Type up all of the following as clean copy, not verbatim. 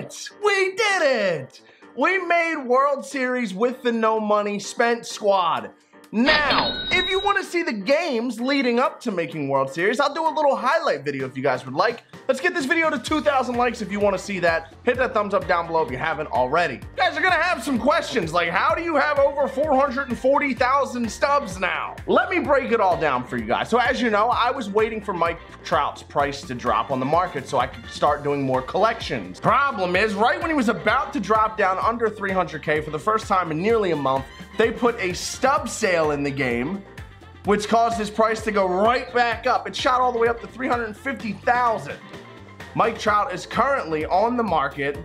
it! We did it! We made World Series with the no money spent squad. Now, if you want to see the games leading up to making World Series, I'll do a little highlight video if you guys would like. Let's get this video to 2,000 likes if you want to see that. Hit that thumbs up down below if you haven't already. You guys are going to have some questions like, how do you have over 440,000 stubs now? Let me break it all down for you guys. So as you know, I was waiting for Mike Trout's price to drop on the market so I could start doing more collections. Problem is, right when he was about to drop down under 300K for the first time in nearly a month, they put a stub sale in the game, which caused his price to go right back up. It shot all the way up to 350,000. Mike Trout is currently on the market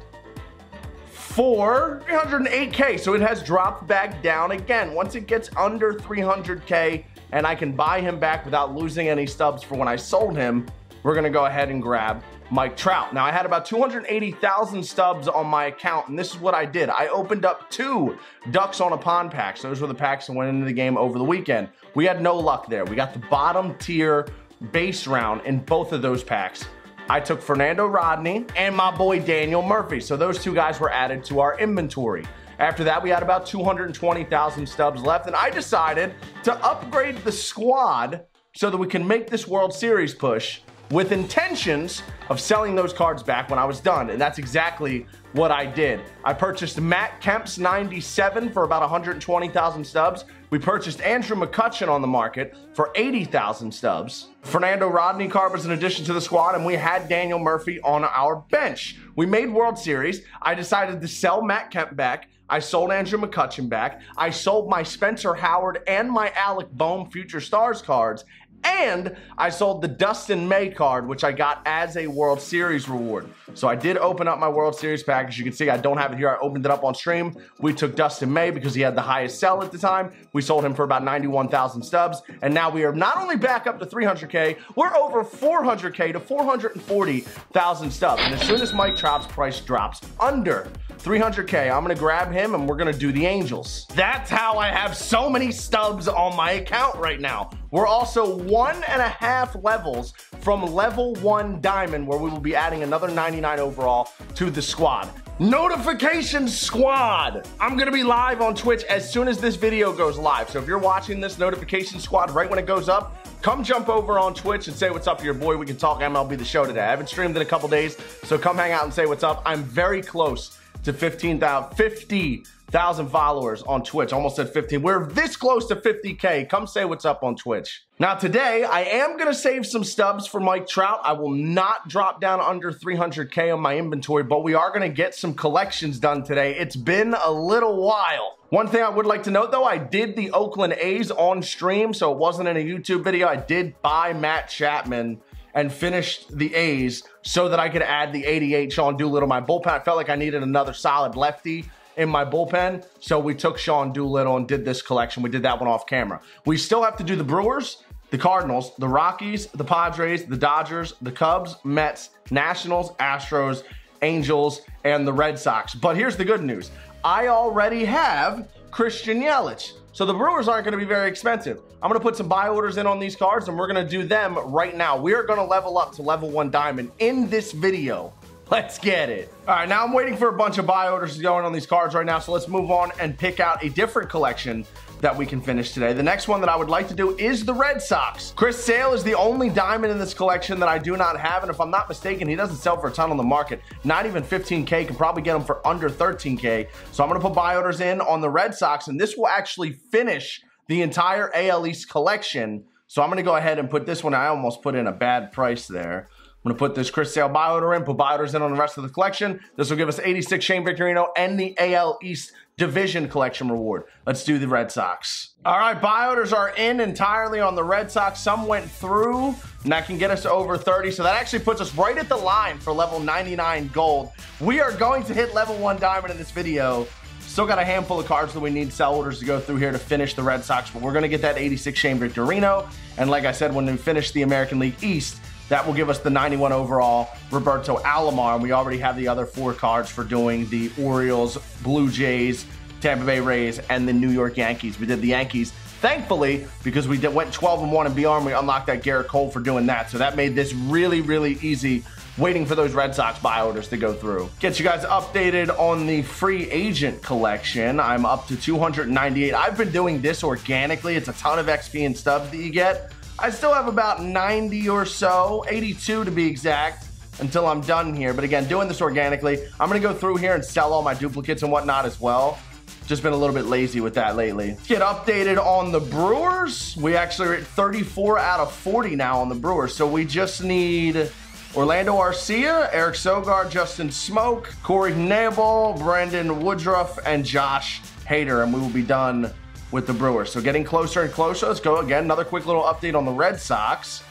for 308K, so it has dropped back down again. Once it gets under 300K and I can buy him back without losing any stubs for when I sold him, we're gonna go ahead and grab Mike Trout. Now, I had about 280,000 stubs on my account, and this is what I did. I opened up 2 Ducks on a Pond packs. Those were the packs that went into the game over the weekend. We had no luck there. We got the bottom tier base round in both of those packs. I took Fernando Rodney and my boy Daniel Murphy. So those two guys were added to our inventory. After that, we had about 220,000 stubs left, and I decided to upgrade the squad so that we can make this World Series push with intentions of selling those cards back when I was done, and that's exactly what I did. I purchased Matt Kemp's 97 for about 120,000 stubs. We purchased Andrew McCutcheon on the market for 80,000 stubs. Fernando Rodney card was an addition to the squad, and we had Daniel Murphy on our bench. We made World Series. I decided to sell Matt Kemp back. I sold Andrew McCutcheon back. I sold my Spencer Howard and my Alec Bohm Future Stars cards, and I sold the Dustin May card, which I got as a World Series reward. So I did open up my World Series pack. As you can see, I don't have it here. I opened it up on stream. We took Dustin May because he had the highest sell at the time. We sold him for about 91,000 stubs. And now we are not only back up to 300K, we're over 400K to 440,000 stubs. And as soon as Mike Trout's price drops under 300K, I'm gonna grab him and we're gonna do the Angels. That's how I have so many stubs on my account right now. We're also 1.5 levels from level 1 diamond, where we will be adding another 99 overall to the squad. Notification squad! I'm gonna be live on Twitch as soon as this video goes live. So if you're watching this notification squad right when it goes up, come jump over on Twitch and say what's up to your boy. We can talk MLB The Show today. I haven't streamed in a couple days, so come hang out and say what's up. I'm very close to 50,000 followers on Twitch. Almost said 15. We're this close to 50K. Come say what's up on Twitch. Now today, I am gonna save some stubs for Mike Trout. I will not drop down under 300K on my inventory, but we are gonna get some collections done today. It's been a little while. One thing I would like to note though, I did the Oakland A's on stream, so it wasn't in a YouTube video. I did buy Matt Chapman and finished the A's so that I could add the 88 Sean Doolittle to my bullpen. I felt like I needed another solid lefty in my bullpen, so we took Sean Doolittle and did this collection. We did that one off camera. We still have to do the Brewers, the Cardinals, the Rockies, the Padres, the Dodgers, the Cubs, Mets, Nationals, Astros, Angels, and the Red Sox. But here's the good news. I already have Christian Yelich, so the Brewers aren't gonna be very expensive. I'm gonna put some buy orders in on these cards and we're gonna do them right now. We are gonna level up to level 1 diamond in this video. Let's get it. All right, now I'm waiting for a bunch of buy orders going on these cards right now, so let's move on and pick out a different collection that we can finish today. The next one that I would like to do is the Red Sox. Chris Sale is the only diamond in this collection that I do not have, and if I'm not mistaken, he doesn't sell for a ton on the market. Not even 15K, can probably get him for under 13K. So I'm gonna put buy orders in on the Red Sox, and this will actually finish the entire AL East collection. So I'm gonna go ahead and put this one, I almost put in a bad price there. I'm gonna put this Chris Sale buy order in, put buy orders in on the rest of the collection. This will give us 86 Shane Victorino and the AL East division collection reward. Let's do the Red Sox. All right, buy orders are in entirely on the Red Sox. Some went through, and that can get us over 30. So that actually puts us right at the line for level 99 gold. We are going to hit level 1 diamond in this video. Still got a handful of cards that we need sell orders to go through here to finish the Red Sox, but we're gonna get that 86 Shane Victorino. And like I said, when we finish the American League East, that will give us the 91 overall Roberto Alomar, and we already have the other 4 cards for doing the Orioles, Blue Jays, Tampa Bay Rays, and the New York Yankees. We did the Yankees, thankfully, because we went 12-1 in BR, and we unlocked that Garrett Cole for doing that. So that made this really, really easy waiting for those Red Sox buy orders to go through. Get you guys updated on the free agent collection. I'm up to 298. I've been doing this organically. It's a ton of XP and stubs that you get. I still have about 90 or so, 82 to be exact, until I'm done here. But again, doing this organically. I'm gonna go through here and sell all my duplicates and whatnot as well. Just been a little bit lazy with that lately. Let's get updated on the Brewers. We actually are at 34 out of 40 now on the Brewers. So we just need Orlando Arcia, Eric Sogard, Justin Smoke, Corey Gnebel, Brandon Woodruff, and Josh Hader, and we will be done with the Brewers. So getting closer and closer. Let's go again. Another quick little update on the Red Sox.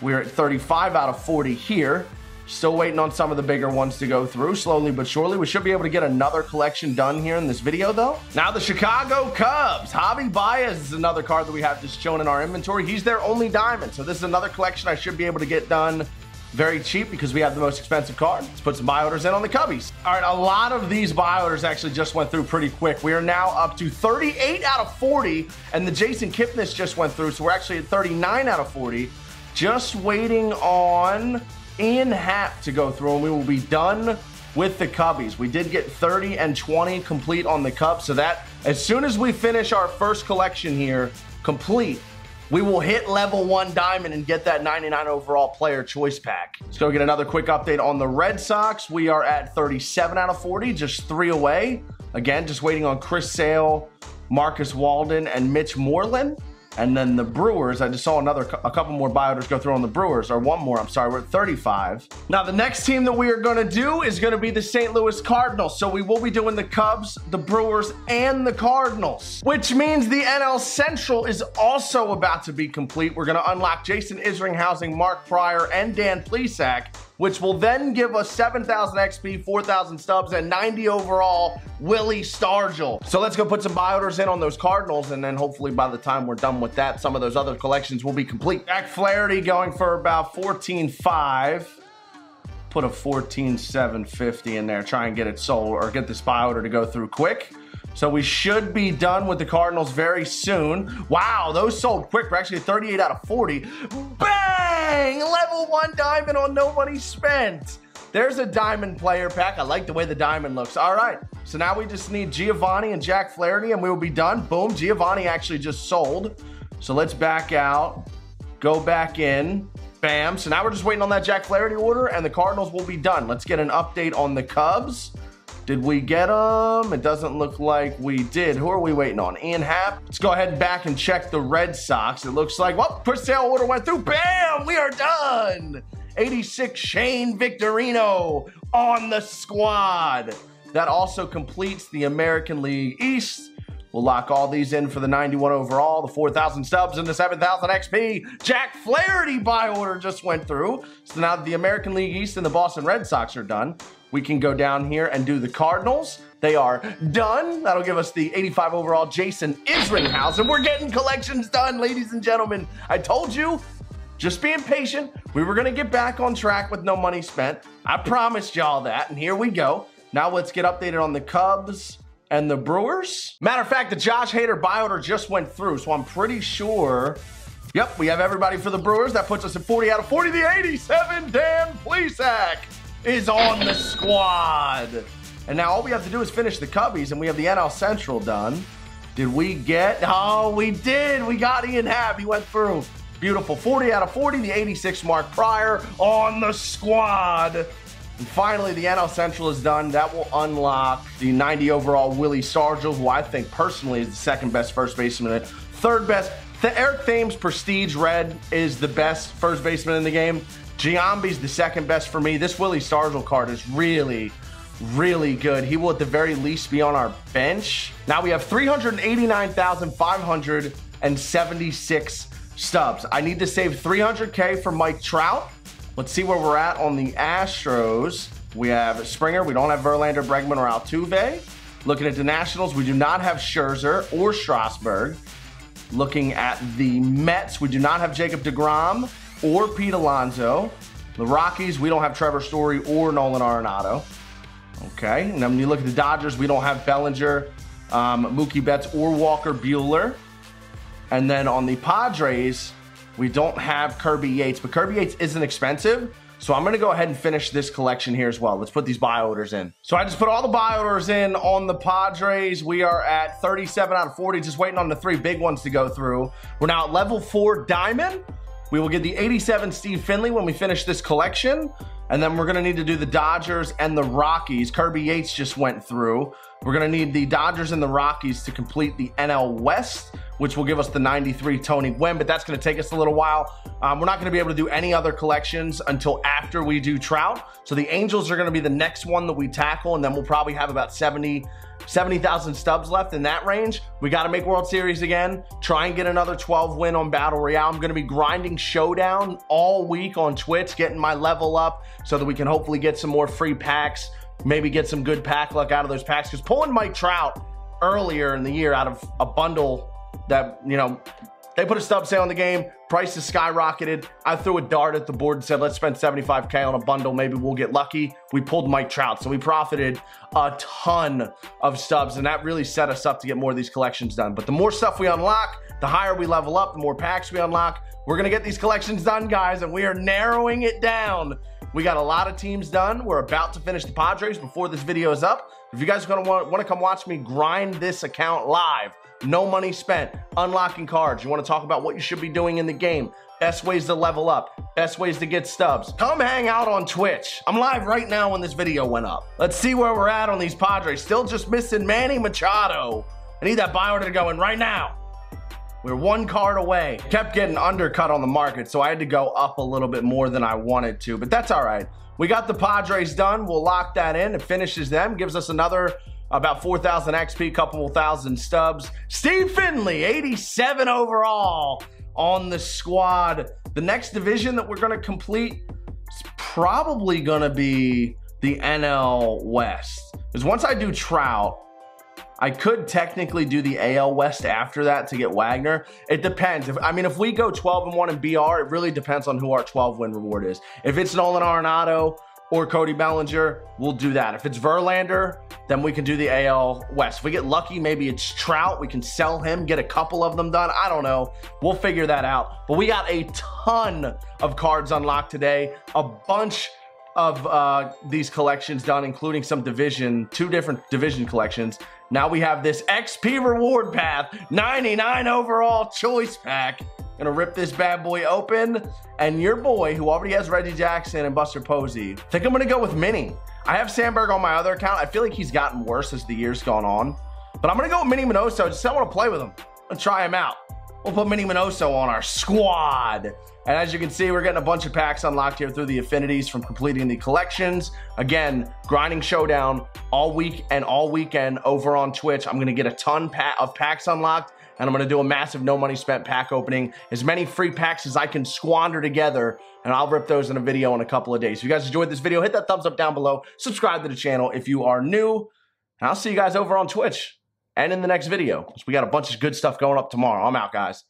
We're at 35 out of 40 here. Still waiting on some of the bigger ones to go through, slowly but surely. We should be able to get another collection done here in this video, though. Now the Chicago Cubs. Javy Baez is another card that we have just shown in our inventory. He's their only diamond, so this is another collection I should be able to get done very cheap because we have the most expensive card. Let's put some buy orders in on the Cubbies. All right, a lot of these buy orders actually just went through pretty quick. We are now up to 38 out of 40, and the Jason Kipnis just went through, so we're actually at 39 out of 40. Just waiting on Ian Happ to go through, and we will be done with the Cubbies. We did get 30 and 20 complete on the Cubs, so that as soon as we finish our first collection here complete, we will hit level 1 diamond and get that 99 overall player choice pack. Let's go get another quick update on the Red Sox. We are at 37 out of 40, just 3 away. Again, just waiting on Chris Sale, Marcus Walden, and Mitch Moreland. And then the Brewers, I just saw a couple more buy orders go through on the Brewers, or one more, I'm sorry, we're at 35. Now the next team that we are gonna do is gonna be the St. Louis Cardinals. So we will be doing the Cubs, the Brewers, and the Cardinals, which means the NL Central is also about to be complete. We're gonna unlock Jason Isringhausen, Mark Prior, and Dan Plesac, which will then give us 7,000 XP, 4,000 stubs, and 90 overall Willie Stargell. So let's go put some buy orders in on those Cardinals, and then hopefully by the time we're done with that, some of those other collections will be complete. Jack Flaherty going for about 14.5. Put a 14.750 in there. Try and get it sold, or get this buy order to go through quick. So we should be done with the Cardinals very soon. Wow, those sold quick. We're actually 38 out of 40. Bang! Level 1 diamond on no money spent. There's a diamond player pack. I like the way the diamond looks. All right, so now we just need Giovanni and Jack Flaherty, and we will be done. Boom, Giovanni actually just sold. So let's back out, go back in. Bam, so now we're just waiting on that Jack Flaherty order, and the Cardinals will be done. Let's get an update on the Cubs. Did we get them? It doesn't look like we did. Who are we waiting on? Ian Happ? Let's go ahead and back and check the Red Sox. It looks like, well, Chris Sale order went through. Bam! We are done! 86 Shane Victorino on the squad. That also completes the American League East. We'll lock all these in for the 91 overall, the 4,000 stubs, and the 7,000 XP. Jack Flaherty buy order just went through. So now the American League East and the Boston Red Sox are done. We can go down here and do the Cardinals. They are done. That'll give us the 85 overall Jason Isringhausen. We're getting collections done, ladies and gentlemen. I told you, just being patient, we were gonna get back on track with no money spent. I promised y'all that, and here we go. Now let's get updated on the Cubs and the Brewers. Matter of fact, the Josh Hader buy order just went through, so I'm pretty sure, yep, we have everybody for the Brewers. That puts us at 40 out of 40. The 87 Dan Plesac is on the squad. And now all we have to do is finish the Cubbies, and we have the NL Central done. Did we get, oh, we did. We got Ian Happ, he went through. Beautiful, 40 out of 40, the 86 Mark Prior on the squad. And finally, the NL Central is done. That will unlock the 90 overall Willie Stargell, who I think personally is the second best first baseman. Third best, the Eric Thames Prestige Red is the best first baseman in the game. Giambi's the second best for me. This Willie Stargell card is really, really good. He will at the very least be on our bench. Now we have 389,576 stubs. I need to save 300K for Mike Trout. Let's see where we're at on the Astros. We have Springer. We don't have Verlander, Bregman, or Altuve. Looking at the Nationals, we do not have Scherzer or Strasburg. Looking at the Mets, we do not have Jacob DeGrom or Pete Alonso. The Rockies, we don't have Trevor Story or Nolan Arenado. Okay, and then when you look at the Dodgers, we don't have Bellinger, Mookie Betts, or Walker Buehler. And then on the Padres, we don't have Kirby Yates, but Kirby Yates isn't expensive, So I'm going to go ahead and finish this collection here as well. Let's put these buy orders in. So I just put all the buy orders in on the Padres. We are at 37 out of 40, just waiting on the three big ones to go through. We're now at level 4 Diamond. We will get the 87 Steve Finley when we finish this collection. And then we're going to need to do the Dodgers and the Rockies. Kirby Yates just went through. We're going to need the Dodgers and the Rockies to complete the NL West, which will give us the 93 Tony Gwynn, but that's going to take us a little while. We're not going to be able to do any other collections until after we do Trout. So the Angels are going to be the next one that we tackle, and then we'll probably have about 70,000 stubs left in that range. We got to make World Series again. Try and get another 12 win on Battle Royale. I'm going to be grinding Showdown all week on Twitch, getting my level up so that we can hopefully get some more free packs, maybe get some good pack luck out of those packs, because pulling Mike Trout earlier in the year out of a bundle that, you know, they put a stub sale in the game, prices skyrocketed. I threw a dart at the board and said, let's spend 75K on a bundle. Maybe we'll get lucky. We pulled Mike Trout, so we profited a ton of stubs, and that really set us up to get more of these collections done. But the more stuff we unlock, the higher we level up, the more packs we unlock. We're gonna get these collections done, guys, and we are narrowing it down. We got a lot of teams done. We're about to finish the Padres before this video is up. If you guys are gonna want to come watch me grind this account live, no money spent, unlocking cards, you want to talk about what you should be doing in the game, best ways to level up, best ways to get stubs, come hang out on Twitch. I'm live right now when this video went up. Let's see where we're at on these Padres. Still just missing Manny Machado. I need that buy order to go in right now. We're one card away. Kept getting undercut on the market, so I had to go up a little bit more than I wanted to, but that's all right. We got the Padres done. We'll lock that in. It finishes them, gives us another about 4,000 XP, couple thousand stubs. Steve Finley, 87 overall on the squad. The next division that we're going to complete is probably going to be the NL West. Because once I do Trout, I could technically do the AL West after that to get Wagner. It depends. If we go 12-1 in BR, it really depends on who our 12-win reward is. If it's Nolan Arenado or Cody Bellinger, we'll do that. If it's Verlander, then we can do the AL West. If we get lucky, maybe it's Trout. We can sell him, get a couple of them done. I don't know. We'll figure that out. But we got a ton of cards unlocked today. A bunch of these collections done, including some division, 2 different division collections. Now we have this XP reward path, 99 overall choice pack. Gonna rip this bad boy open. And your boy, who already has Reggie Jackson and Buster Posey, I think I'm gonna go with Minnie. I have Sandberg on my other account. I feel like he's gotten worse as the year's gone on. But I'm gonna go with Minnie Minoso. Just I wanna play with him. I'm gonna try him out. We'll put Minnie Minoso on our squad. And as you can see, we're getting a bunch of packs unlocked here through the affinities from completing the collections. Again, grinding Showdown all week and all weekend over on Twitch. I'm gonna get a ton of packs unlocked, and I'm gonna do a massive no money spent pack opening, as many free packs as I can squander together, and I'll rip those in a video in a couple of days. If you guys enjoyed this video, hit that thumbs up down below, subscribe to the channel if you are new, and I'll see you guys over on Twitch and in the next video. We got a bunch of good stuff going up tomorrow. I'm out, guys.